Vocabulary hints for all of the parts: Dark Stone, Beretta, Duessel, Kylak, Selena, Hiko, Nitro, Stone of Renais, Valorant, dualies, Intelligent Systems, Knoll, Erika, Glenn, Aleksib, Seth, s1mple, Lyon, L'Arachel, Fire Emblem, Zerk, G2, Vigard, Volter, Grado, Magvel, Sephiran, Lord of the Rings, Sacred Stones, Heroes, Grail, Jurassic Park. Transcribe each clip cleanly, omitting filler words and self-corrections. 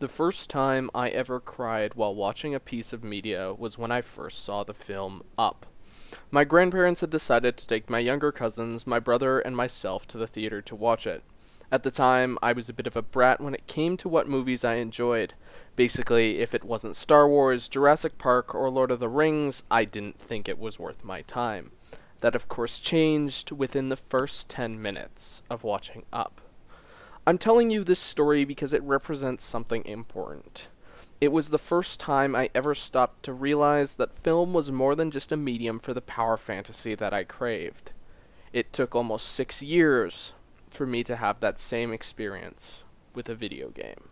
The first time I ever cried while watching a piece of media was when I first saw the film Up. My grandparents had decided to take my younger cousins, my brother, and myself to the theater to watch it. At the time, I was a bit of a brat when it came to what movies I enjoyed. Basically, if it wasn't Star Wars, Jurassic Park, or Lord of the Rings, I didn't think it was worth my time. That of course changed within the first 10 minutes of watching Up. I'm telling you this story because it represents something important. It was the first time I ever stopped to realize that film was more than just a medium for the power fantasy that I craved. It took almost 6 years for me to have that same experience with a video game.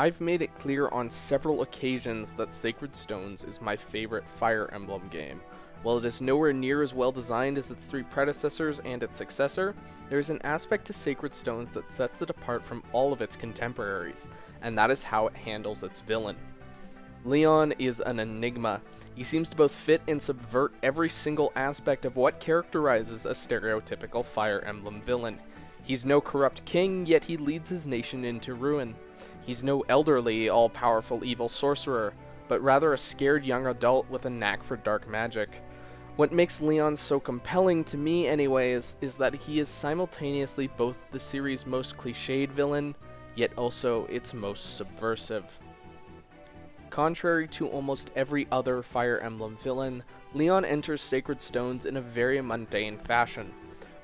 I've made it clear on several occasions that Sacred Stones is my favorite Fire Emblem game. While it is nowhere near as well designed as its three predecessors and its successor, there is an aspect to Sacred Stones that sets it apart from all of its contemporaries, and that is how it handles its villain. Lyon is an enigma. He seems to both fit and subvert every single aspect of what characterizes a stereotypical Fire Emblem villain. He's no corrupt king, yet he leads his nation into ruin. He's no elderly, all-powerful evil sorcerer, but rather a scared young adult with a knack for dark magic. What makes Lyon so compelling to me anyways is that he is simultaneously both the series' most cliched villain, yet also its most subversive. Contrary to almost every other Fire Emblem villain, Lyon enters Sacred Stones in a very mundane fashion.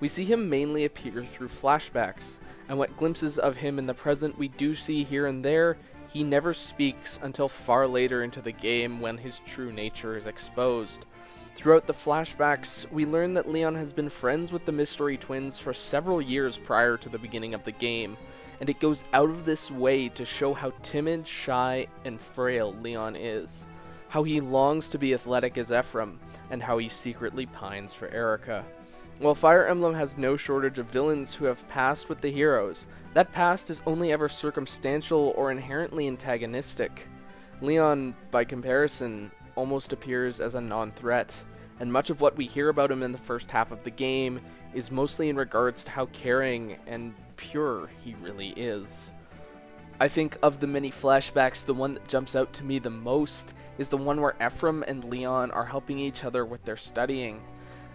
We see him mainly appear through flashbacks, and what glimpses of him in the present we do see here and there, he never speaks until far later into the game when his true nature is exposed. Throughout the flashbacks, we learn that Lyon has been friends with the Mystery Twins for several years prior to the beginning of the game, and it goes out of this way to show how timid, shy, and frail Lyon is, how he longs to be athletic as Ephraim, and how he secretly pines for Erika. While Fire Emblem has no shortage of villains who have passed with the heroes, that past is only ever circumstantial or inherently antagonistic. Lyon, by comparison, almost appears as a non-threat, and much of what we hear about him in the first half of the game is mostly in regards to how caring and pure he really is. I think of the many flashbacks, the one that jumps out to me the most is the one where Ephraim and Lyon are helping each other with their studying.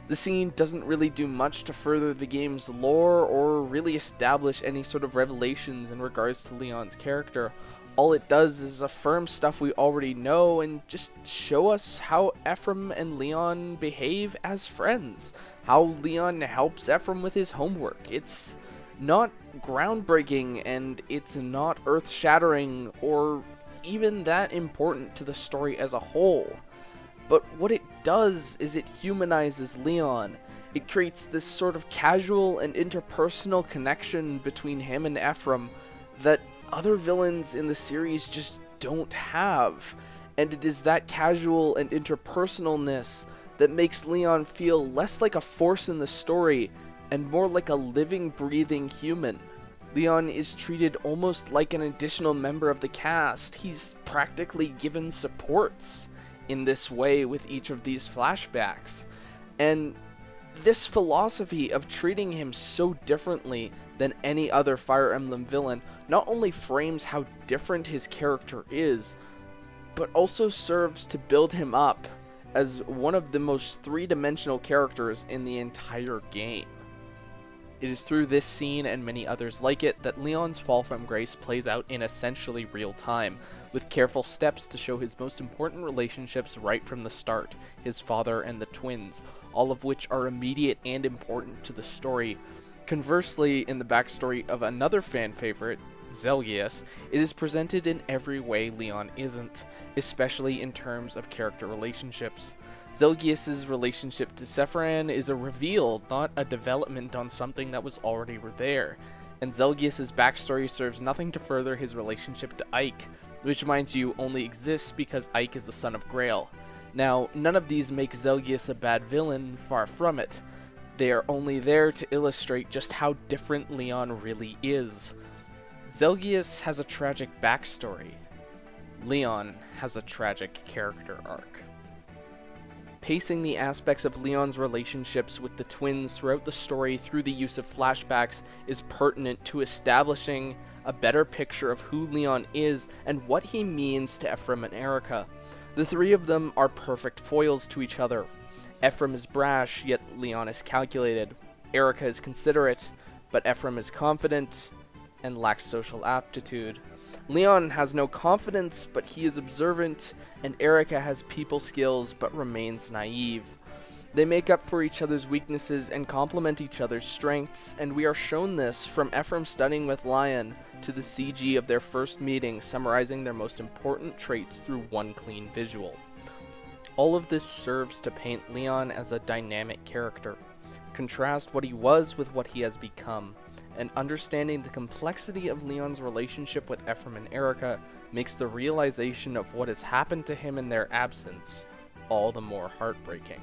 The scene doesn't really do much to further the game's lore or really establish any sort of revelations in regards to Lyon's character. All it does is affirm stuff we already know and just show us how Ephraim and Lyon behave as friends, how Lyon helps Ephraim with his homework. It's not groundbreaking and it's not earth-shattering or even that important to the story as a whole. But what it does is it humanizes Lyon. It creates this sort of casual and interpersonal connection between him and Ephraim that other villains in the series just don't have. And it is that casual and interpersonalness that makes Lyon feel less like a force in the story and more like a living, breathing human. Lyon is treated almost like an additional member of the cast. He's practically given supports in this way with each of these flashbacks, and this philosophy of treating him so differently than any other Fire Emblem villain not only frames how different his character is, but also serves to build him up as one of the most three-dimensional characters in the entire game. It is through this scene and many others like it that Lyon's fall from grace plays out in essentially real time, with careful steps to show his most important relationships right from the start, his father and the twins, all of which are immediate and important to the story. Conversely, in the backstory of another fan favorite, Zelgius, it is presented in every way Lyon isn't, especially in terms of character relationships. Zelgius' relationship to Sephiran is a reveal, not a development on something that was already there, and Zelgius' backstory serves nothing to further his relationship to Ike, which, mind you, only exists because Ike is the son of Grail. Now, none of these make Zelgius a bad villain, far from it. They are only there to illustrate just how different Lyon really is. Zelgius has a tragic backstory. Lyon has a tragic character arc. Pacing the aspects of Lyon's relationships with the twins throughout the story through the use of flashbacks is pertinent to establishing a better picture of who Lyon is and what he means to Ephraim and Erika. The three of them are perfect foils to each other. Ephraim is brash, yet Lyon is calculated. Erika is considerate, but Ephraim is confident and lacks social aptitude. Lyon has no confidence, but he is observant, and Erika has people skills, but remains naive. They make up for each other's weaknesses and complement each other's strengths, and we are shown this from Ephraim studying with Lyon to the CG of their first meeting, summarizing their most important traits through one clean visual. All of this serves to paint Lyon as a dynamic character. Contrast what he was with what he has become, and understanding the complexity of Lyon's relationship with Ephraim and Erika makes the realization of what has happened to him in their absence all the more heartbreaking.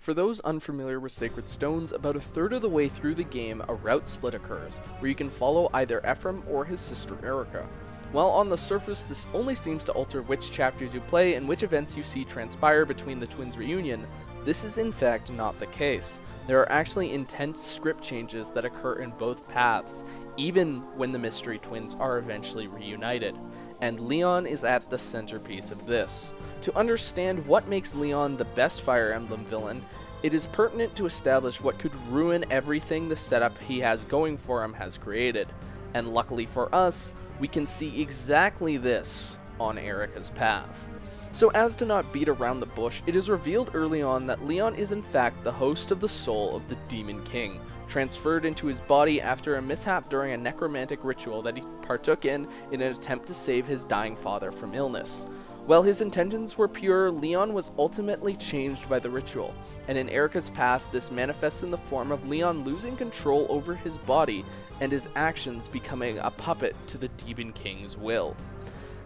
For those unfamiliar with Sacred Stones, about a third of the way through the game, a route split occurs, where you can follow either Ephraim or his sister Erika. While on the surface, this only seems to alter which chapters you play and which events you see transpire between the twins' reunion, this is in fact not the case. There are actually intense script changes that occur in both paths, even when the mystery twins are eventually reunited. And Lyon is at the centerpiece of this. To understand what makes Lyon the best Fire Emblem villain, it is pertinent to establish what could ruin everything the setup he has going for him has created. And luckily for us, we can see exactly this on Erika's path. So as to not beat around the bush, it is revealed early on that Lyon is in fact the host of the soul of the Demon King, transferred into his body after a mishap during a necromantic ritual that he partook in an attempt to save his dying father from illness. While his intentions were pure, Lyon was ultimately changed by the ritual, and in Erika's path this manifests in the form of Lyon losing control over his body and his actions becoming a puppet to the Demon King's will.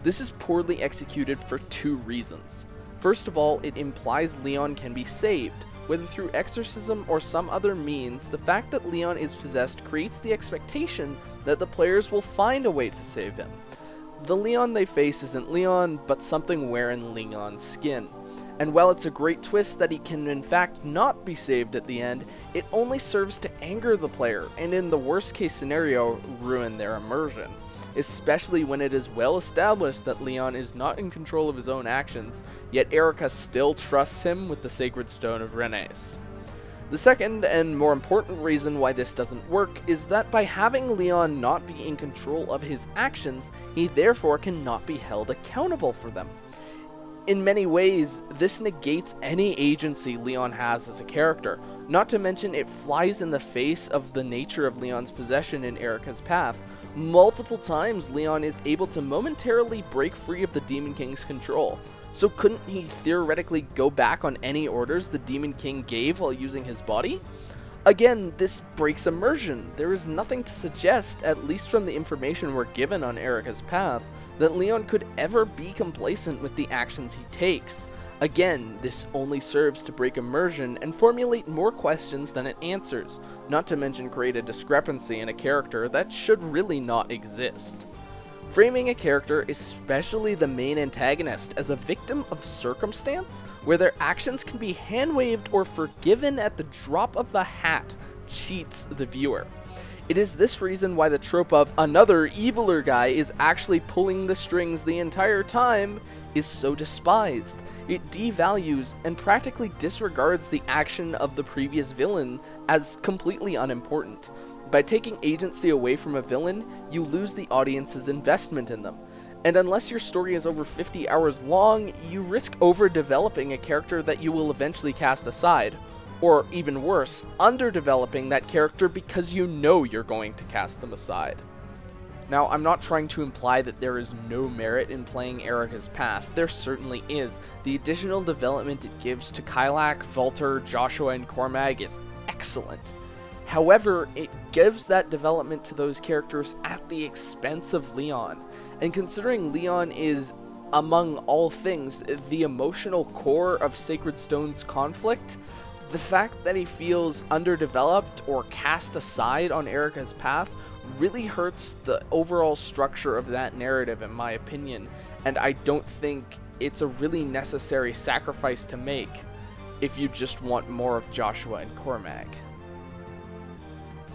This is poorly executed for two reasons. First of all, it implies Lyon can be saved. Whether through exorcism or some other means, the fact that Lyon is possessed creates the expectation that the players will find a way to save him. The Lyon they face isn't Lyon, but something wearing Lyon's skin. And while it's a great twist that he can in fact not be saved at the end, it only serves to anger the player, and in the worst case scenario, ruin their immersion. Especially when it is well established that Lyon is not in control of his own actions, yet Erika still trusts him with the Sacred Stone of Renais. The second and more important reason why this doesn't work is that by having Lyon not be in control of his actions, he therefore cannot be held accountable for them. In many ways, this negates any agency Lyon has as a character, not to mention it flies in the face of the nature of Lyon's possession in Erika's path. Multiple times, Lyon is able to momentarily break free of the Demon King's control, so couldn't he theoretically go back on any orders the Demon King gave while using his body? Again, this breaks immersion. There is nothing to suggest, at least from the information we're given on Erika's path, that Lyon could ever be complacent with the actions he takes. Again, this only serves to break immersion and formulate more questions than it answers, not to mention create a discrepancy in a character that should really not exist. Framing a character, especially the main antagonist, as a victim of circumstance, where their actions can be hand-waved or forgiven at the drop of the hat, cheats the viewer. It is this reason why the trope of another eviler guy is actually pulling the strings the entire time is so despised. It devalues and practically disregards the action of the previous villain as completely unimportant. By taking agency away from a villain, you lose the audience's investment in them. And unless your story is over 50 hours long, you risk overdeveloping a character that you will eventually cast aside. Or even worse, underdeveloping that character because you know you're going to cast them aside. Now, I'm not trying to imply that there is no merit in playing Erika's path. There certainly is. The additional development it gives to Kylak, Volter, Joshua, and Cormag is excellent. However, it gives that development to those characters at the expense of Lyon. And considering Lyon is, among all things, the emotional core of Sacred Stone's conflict, the fact that he feels underdeveloped or cast aside on Erika's path really hurts the overall structure of that narrative, in my opinion, and I don't think it's a really necessary sacrifice to make if you just want more of Joshua and Cormac.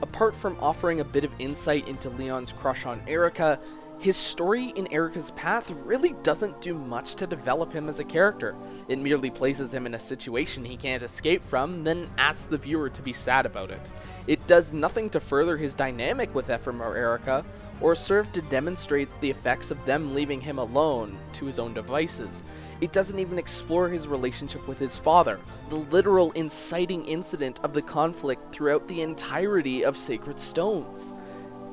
Apart from offering a bit of insight into Leon's crush on Erika, his story in Erika's path really doesn't do much to develop him as a character. It merely places him in a situation he can't escape from, then asks the viewer to be sad about it. It does nothing to further his dynamic with Ephraim or Erika, or serve to demonstrate the effects of them leaving him alone to his own devices. It doesn't even explore his relationship with his father, the literal inciting incident of the conflict throughout the entirety of Sacred Stones.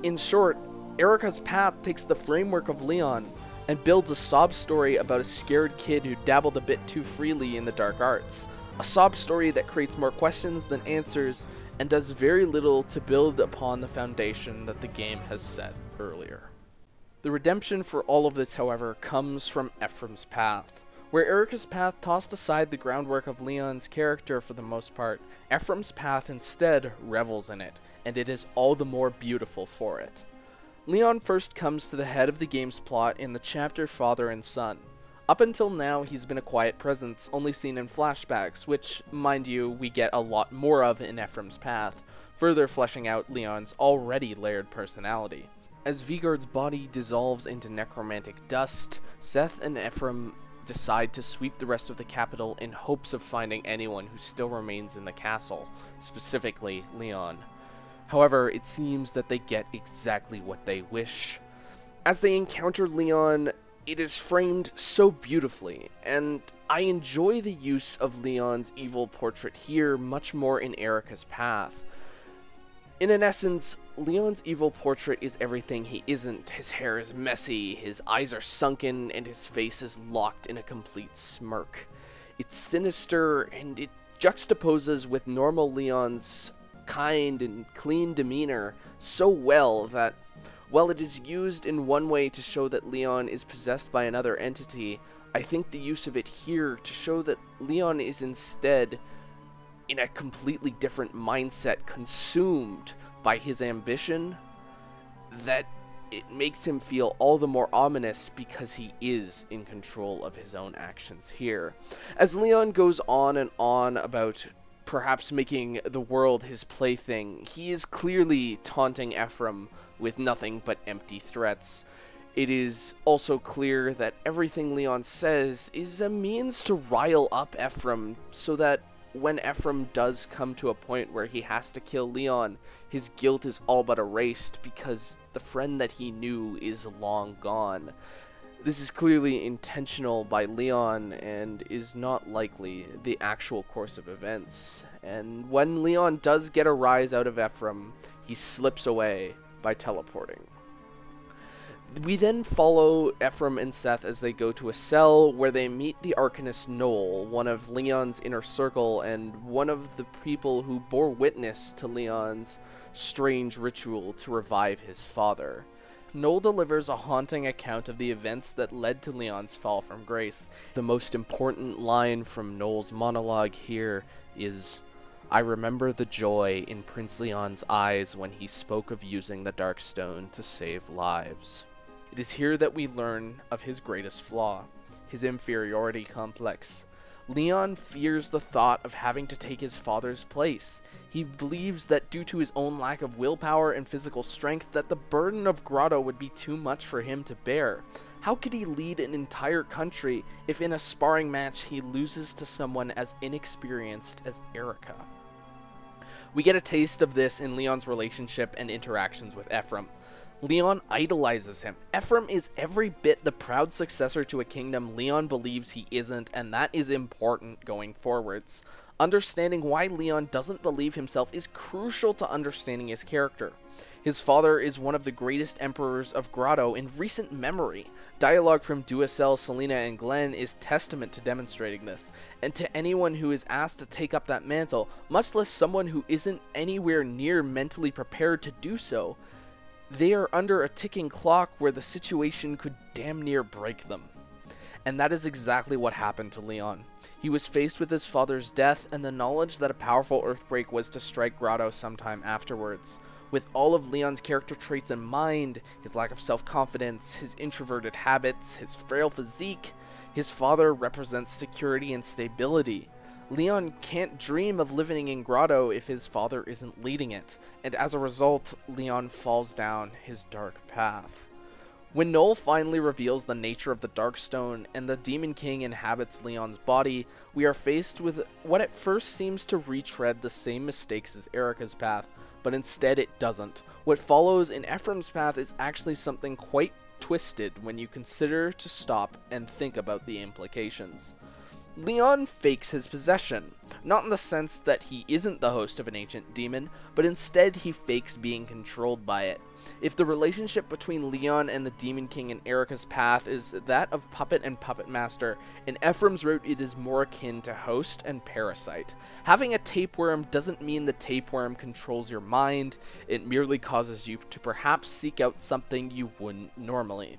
In short, Erika's path takes the framework of Lyon and builds a sob story about a scared kid who dabbled a bit too freely in the dark arts. A sob story that creates more questions than answers and does very little to build upon the foundation that the game has set earlier. The redemption for all of this, however, comes from Ephraim's path. Where Erika's path tossed aside the groundwork of Leon's character for the most part, Ephraim's path instead revels in it, and it is all the more beautiful for it. Lyon first comes to the head of the game's plot in the chapter Father and Son. Up until now, he's been a quiet presence, only seen in flashbacks, which, mind you, we get a lot more of in Ephraim's path, further fleshing out Leon's already layered personality. As Vigard's body dissolves into necromantic dust, Seth and Ephraim decide to sweep the rest of the capital in hopes of finding anyone who still remains in the castle, specifically Lyon. However, it seems that they get exactly what they wish. As they encounter Lyon, it is framed so beautifully, and I enjoy the use of Leon's evil portrait here much more in Erika's path. In an essence, Leon's evil portrait is everything he isn't. His hair is messy, his eyes are sunken, and his face is locked in a complete smirk. It's sinister, and it juxtaposes with normal Leon's kind and clean demeanor so well that, while it is used in one way to show that Lyon is possessed by another entity, I think the use of it here to show that Lyon is instead in a completely different mindset, consumed by his ambition, that it makes him feel all the more ominous because he is in control of his own actions here. As Lyon goes on and on about perhaps making the world his plaything, he is clearly taunting Ephraim with nothing but empty threats. It is also clear that everything Lyon says is a means to rile up Ephraim, so that when Ephraim does come to a point where he has to kill Lyon, his guilt is all but erased because the friend that he knew is long gone. This is clearly intentional by Lyon and is not likely the actual course of events, and when Lyon does get a rise out of Ephraim, he slips away by teleporting. We then follow Ephraim and Seth as they go to a cell where they meet the Arcanist Noel, one of Leon's inner circle and one of the people who bore witness to Leon's strange ritual to revive his father. Knoll delivers a haunting account of the events that led to Leon's fall from grace. The most important line from Knoll's monologue here is, "I remember the joy in Prince Leon's eyes when he spoke of using the Dark Stone to save lives." It is here that we learn of his greatest flaw, his inferiority complex. Lyon fears the thought of having to take his father's place. He believes that due to his own lack of willpower and physical strength, that the burden of Grado would be too much for him to bear. How could he lead an entire country if in a sparring match he loses to someone as inexperienced as Erika? We get a taste of this in Leon's relationship and interactions with Ephraim. Lyon idolizes him. Ephraim is every bit the proud successor to a kingdom Lyon believes he isn't, and that is important going forwards. Understanding why Lyon doesn't believe himself is crucial to understanding his character. His father is one of the greatest emperors of Grado in recent memory. Dialogue from Duessel, Selena, and Glenn is testament to demonstrating this, and to anyone who is asked to take up that mantle, much less someone who isn't anywhere near mentally prepared to do so, they are under a ticking clock where the situation could damn near break them. And that is exactly what happened to Lyon. He was faced with his father's death and the knowledge that a powerful earthquake was to strike Grado sometime afterwards. With all of Leon's character traits in mind, his lack of self-confidence, his introverted habits, his frail physique, his father represents security and stability. Lyon can't dream of living in Grado if his father isn't leading it, and as a result, Lyon falls down his dark path. When Knoll finally reveals the nature of the Dark Stone and the Demon King inhabits Leon's body, we are faced with what at first seems to retread the same mistakes as Erika's path, but instead it doesn't. What follows in Ephraim's path is actually something quite twisted when you consider to stop and think about the implications. Lyon fakes his possession, not in the sense that he isn't the host of an ancient demon, but instead he fakes being controlled by it. If the relationship between Lyon and the Demon King in Erika's path is that of puppet and puppet master, in Ephraim's route it is more akin to host and parasite. Having a tapeworm doesn't mean the tapeworm controls your mind, it merely causes you to perhaps seek out something you wouldn't normally.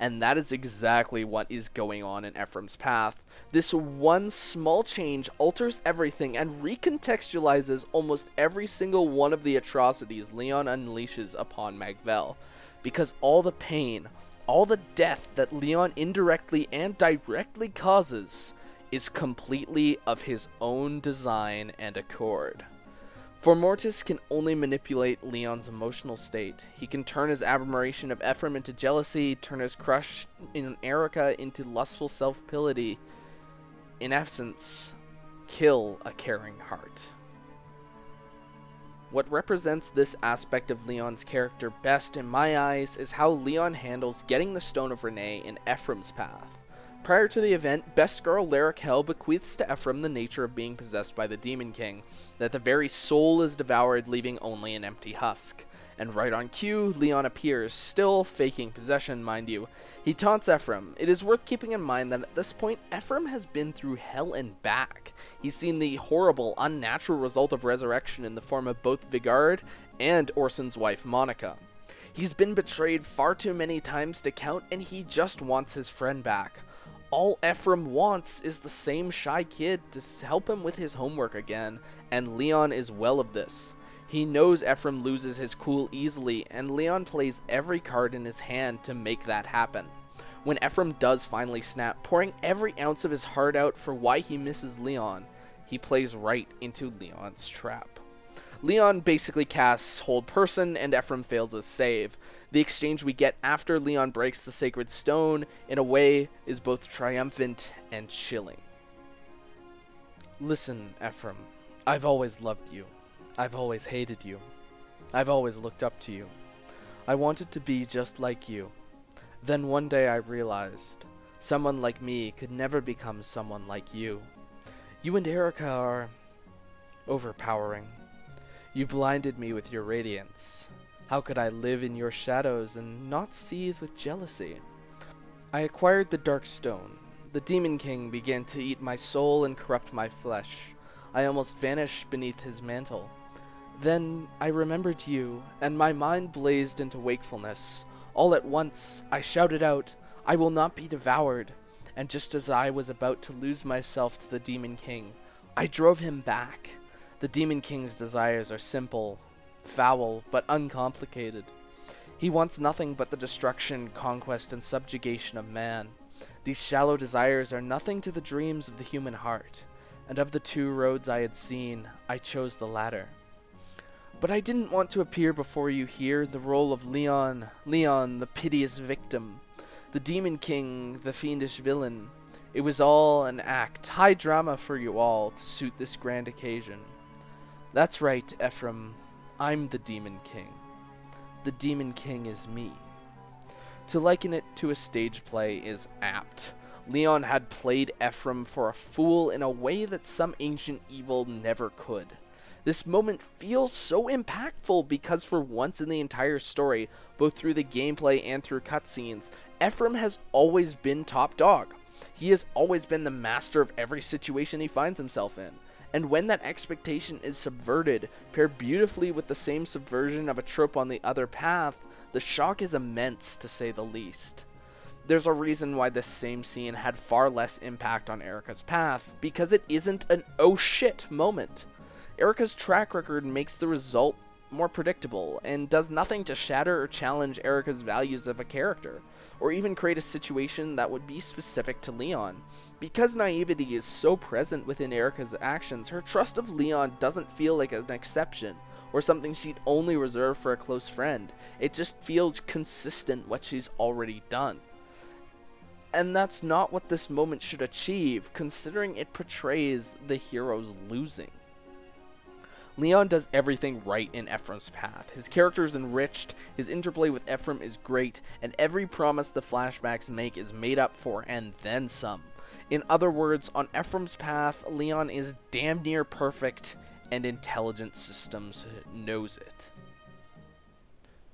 And that is exactly what is going on in Ephraim's path. This one small change alters everything and recontextualizes almost every single one of the atrocities Lyon unleashes upon Magvel. Because all the pain, all the death that Lyon indirectly and directly causes is completely of his own design and accord. Formortis can only manipulate Leon's emotional state. He can turn his admiration of Ephraim into jealousy, turn his crush in Erika into lustful self-pity. In essence, kill a caring heart. What represents this aspect of Leon's character best in my eyes is how Lyon handles getting the Stone of Renais in Ephraim's path. Prior to the event, best girl L'Arachel bequeaths to Ephraim the nature of being possessed by the Demon King, that the very soul is devoured, leaving only an empty husk. And right on cue, Lyon appears, still faking possession, mind you. He taunts Ephraim. It is worth keeping in mind that at this point, Ephraim has been through hell and back. He's seen the horrible, unnatural result of resurrection in the form of both Vigard and Orson's wife, Monica. He's been betrayed far too many times to count, and he just wants his friend back. All Ephraim wants is the same shy kid to help him with his homework again, and Lyon is well of this. He knows Ephraim loses his cool easily, and Lyon plays every card in his hand to make that happen. When Ephraim does finally snap, pouring every ounce of his heart out for why he misses Lyon, he plays right into Leon's trap. Lyon basically casts Hold Person, and Ephraim fails his save. The exchange we get after Lyon breaks the Sacred Stone, in a way, is both triumphant and chilling. Listen, Ephraim, I've always loved you. I've always hated you. I've always looked up to you. I wanted to be just like you. Then one day I realized, someone like me could never become someone like you. You and Erika are overpowering. You blinded me with your radiance. How could I live in your shadows and not seethe with jealousy? I acquired the Dark Stone. The Demon King began to eat my soul and corrupt my flesh. I almost vanished beneath his mantle. Then I remembered you, and my mind blazed into wakefulness. All at once, I shouted out, "I will not be devoured!" And just as I was about to lose myself to the Demon King, I drove him back. The Demon King's desires are simple, foul, but uncomplicated. He wants nothing but the destruction, conquest, and subjugation of man. These shallow desires are nothing to the dreams of the human heart, and of the two roads I had seen, I chose the latter. But I didn't want to appear before you here in the role of Lyon, the piteous victim, the Demon King, the fiendish villain. It was all an act, high drama for you all, to suit this grand occasion. That's right, Ephraim. I'm the Demon King. The Demon King is me. To liken it to a stage play is apt. Lyon had played Ephraim for a fool in a way that some ancient evil never could. This moment feels so impactful because for once in the entire story, both through the gameplay and through cutscenes, Ephraim has always been top dog. He has always been the master of every situation he finds himself in. And when that expectation is subverted, paired beautifully with the same subversion of a trope on the other path, the shock is immense, to say the least. There's a reason why this same scene had far less impact on Erika's path, because it isn't an oh shit moment. Erika's track record makes the result more predictable, and does nothing to shatter or challenge Erika's values of a character, or even create a situation that would be specific to Lyon. Because naivety is so present within Erika's actions, her trust of Lyon doesn't feel like an exception, or something she'd only reserve for a close friend. It just feels consistent what she's already done. And that's not what this moment should achieve, considering it portrays the heroes losing. Lyon does everything right in Ephraim's path. His character is enriched, his interplay with Ephraim is great, and every promise the flashbacks make is made up for and then some. In other words, on Ephraim's path, Lyon is damn near perfect, and Intelligent Systems knows it.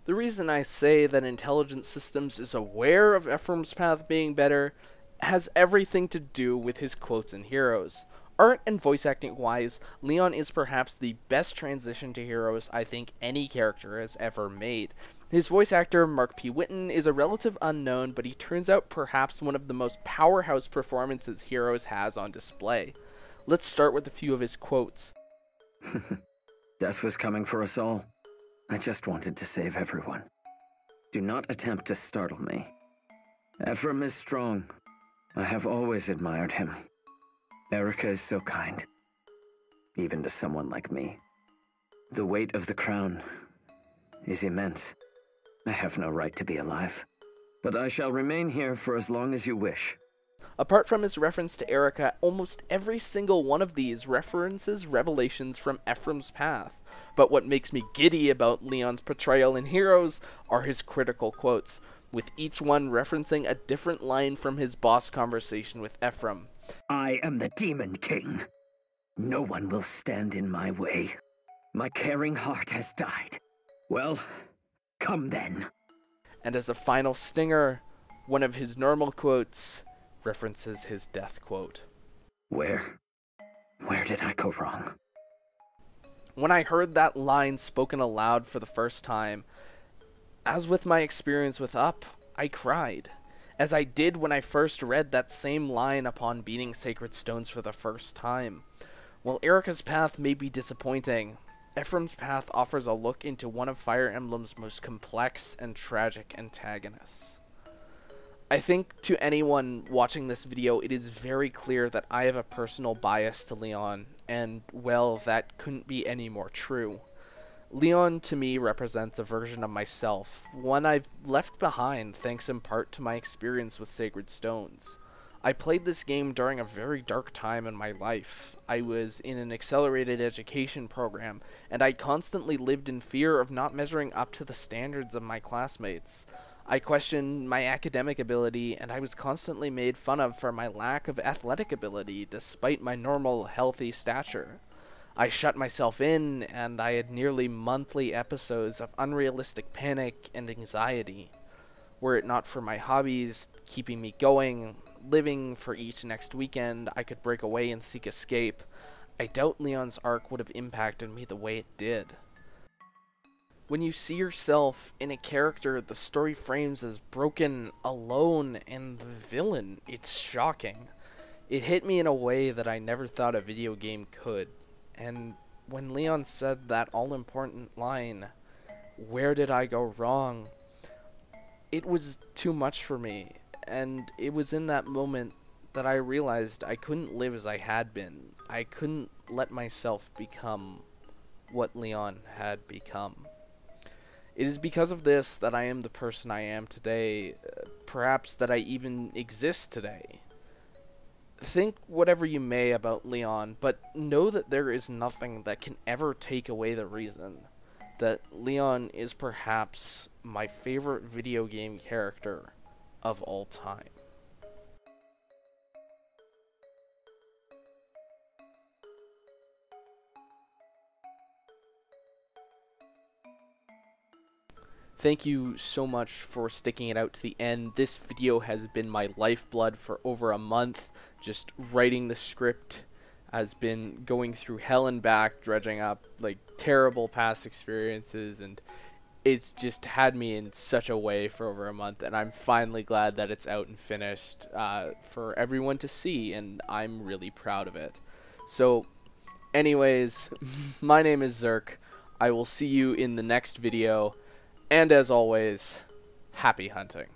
The reason I say that Intelligent Systems is aware of Ephraim's path being better has everything to do with his quotes in Heroes. Art and voice acting wise, Lyon is perhaps the best transition to Heroes I think any character has ever made. His voice actor, Mark P. Whitten, is a relative unknown, but he turns out perhaps one of the most powerhouse performances Heroes has on display. Let's start with a few of his quotes. "Death was coming for us all. I just wanted to save everyone. Do not attempt to startle me. Ephraim is strong. I have always admired him. Erika is so kind, even to someone like me. The weight of the crown is immense. I have no right to be alive, but I shall remain here for as long as you wish." Apart from his reference to Erika, almost every single one of these references revelations from Ephraim's path. But what makes me giddy about Lyon's portrayal in Heroes are his critical quotes, with each one referencing a different line from his boss conversation with Ephraim. "I am the Demon King. No one will stand in my way. My caring heart has died. Well, come then." And as a final stinger, one of his normal quotes references his death quote. Where did I go wrong?" When I heard that line spoken aloud for the first time, as with my experience with Up, I cried. As I did when I first read that same line upon beating Sacred Stones for the first time. While Erika's path may be disappointing, Ephraim's path offers a look into one of Fire Emblem's most complex and tragic antagonists. I think to anyone watching this video, it is very clear that I have a personal bias to Lyon, and, well, that couldn't be any more true. Lyon, to me, represents a version of myself, one I've left behind thanks in part to my experience with Sacred Stones. I played this game during a very dark time in my life. I was in an accelerated education program, and I constantly lived in fear of not measuring up to the standards of my classmates. I questioned my academic ability, and I was constantly made fun of for my lack of athletic ability despite my normal, healthy stature. I shut myself in, and I had nearly monthly episodes of unrealistic panic and anxiety. Were it not for my hobbies keeping me going, living for each next weekend, I could break away and seek escape. I doubt Lyon's arc would have impacted me the way it did. When you see yourself in a character the story frames as broken, alone, and the villain, it's shocking. It hit me in a way that I never thought a video game could. And when Lyon said that all-important line, "Where did I go wrong?" it was too much for me, and it was in that moment that I realized I couldn't live as I had been. I couldn't let myself become what Lyon had become. It is because of this that I am the person I am today, perhaps that I even exist today. Think whatever you may about Lyon, but know that there is nothing that can ever take away the reason that Lyon is perhaps my favorite video game character of all time. Thank you so much for sticking it out to the end. This video has been my lifeblood for over a month. Just writing the script has been going through hell and back, dredging up like terrible past experiences, and it's just had me in such a way for over a month, and I'm finally glad that it's out and finished for everyone to see, and I'm really proud of it. So anyways, my name is Zerk. I will see you in the next video, and as always, happy hunting.